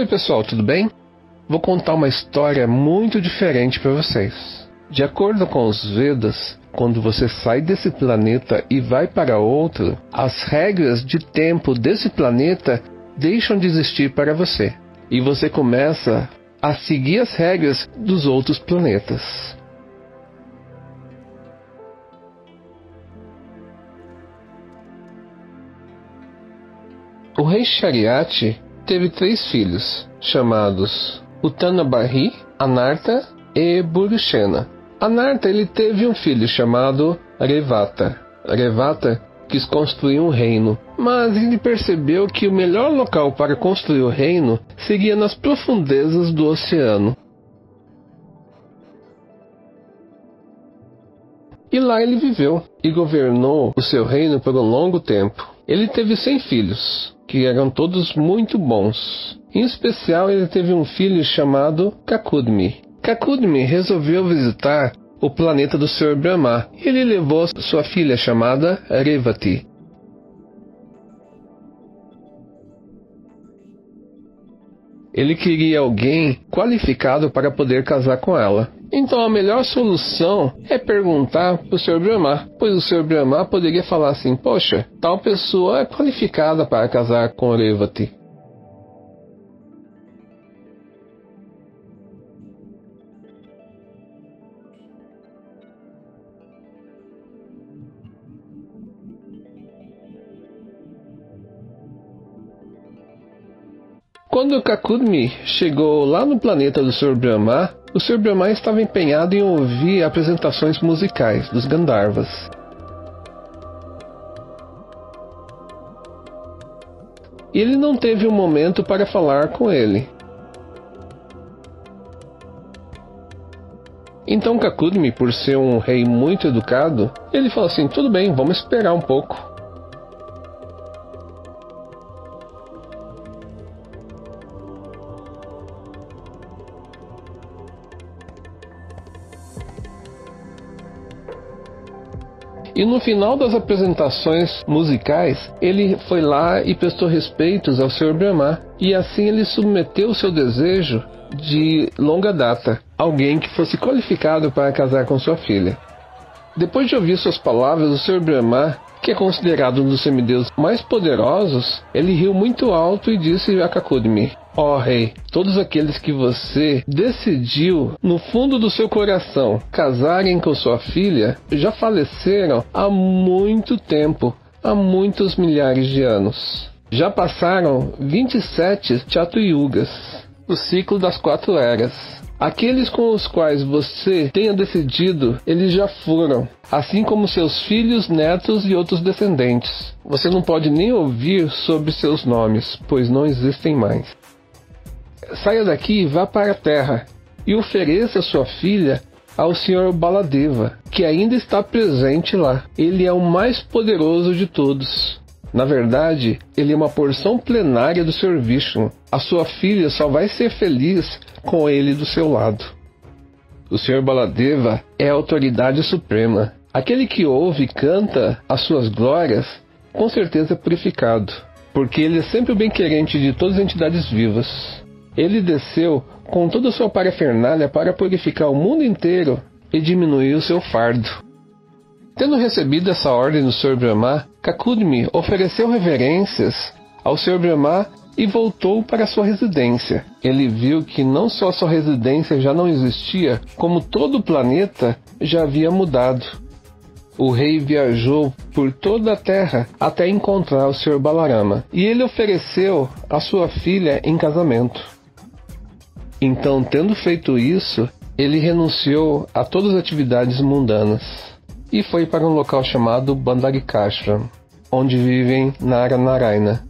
Salve pessoal, tudo bem? Vou contar uma história muito diferente para vocês. De acordo com os Vedas, quando você sai desse planeta e vai para outro, as regras de tempo desse planeta deixam de existir para você. E você começa a seguir as regras dos outros planetas. O rei Shariati teve 3 filhos, chamados Utanabari, Anarta e Burushena. Anarta ele teve um filho chamado Revata. Revata quis construir um reino, mas ele percebeu que o melhor local para construir o reino seria nas profundezas do oceano. E lá ele viveu e governou o seu reino por um longo tempo. Ele teve 100 filhos, que eram todos muito bons. Em especial, ele teve um filho chamado Kakudmi. Kakudmi resolveu visitar o planeta do Sr. Brahma. Ele levou sua filha chamada Revati. Ele queria alguém qualificado para poder casar com ela. Então a melhor solução é perguntar para o Sr. Brahma, pois o Sr. Brahma poderia falar assim: poxa, tal pessoa é qualificada para casar com Revati. Quando Kakudmi chegou lá no planeta do Sr. Brahma, o Sr. Brahma estava empenhado em ouvir apresentações musicais dos Gandharvas. E ele não teve um momento para falar com ele. Então Kakudmi, por ser um rei muito educado, ele falou assim: tudo bem, vamos esperar um pouco. E no final das apresentações musicais, ele foi lá e prestou respeitos ao Sr. Brahma. E assim ele submeteu o seu desejo de longa data, alguém que fosse qualificado para casar com sua filha. Depois de ouvir suas palavras, o Sr. Brahma, que é considerado um dos semideuses mais poderosos, ele riu muito alto e disse a Kakudmi: ó rei, todos aqueles que você decidiu no fundo do seu coração casarem com sua filha já faleceram há muito tempo, há muitos milhares de anos. Já passaram 27 Chatu Yugas, o ciclo das 4 eras. Aqueles com os quais você tenha decidido, eles já foram, assim como seus filhos, netos e outros descendentes. Você não pode nem ouvir sobre seus nomes, pois não existem mais. Saia daqui e vá para a terra e ofereça sua filha ao Sr. Baladeva, que ainda está presente lá. Ele é o mais poderoso de todos. Na verdade, ele é uma porção plenária do Sr. Vishnu. A sua filha só vai ser feliz com ele do seu lado. O Sr. Baladeva é a autoridade suprema. Aquele que ouve e canta as suas glórias, com certeza é purificado, porque ele é sempre o bem-querente de todas as entidades vivas. Ele desceu com toda a sua parafernália para purificar o mundo inteiro e diminuir o seu fardo. Tendo recebido essa ordem do Sr. Brahma, Kakudmi ofereceu reverências ao Sr. Brahma e voltou para sua residência. Ele viu que não só sua residência já não existia, como todo o planeta já havia mudado. O rei viajou por toda a terra até encontrar o Sr. Balarama, e ele ofereceu a sua filha em casamento. Então, tendo feito isso, ele renunciou a todas as atividades mundanas e foi para um local chamado Bandarikashram, onde vivem Nara Naraina.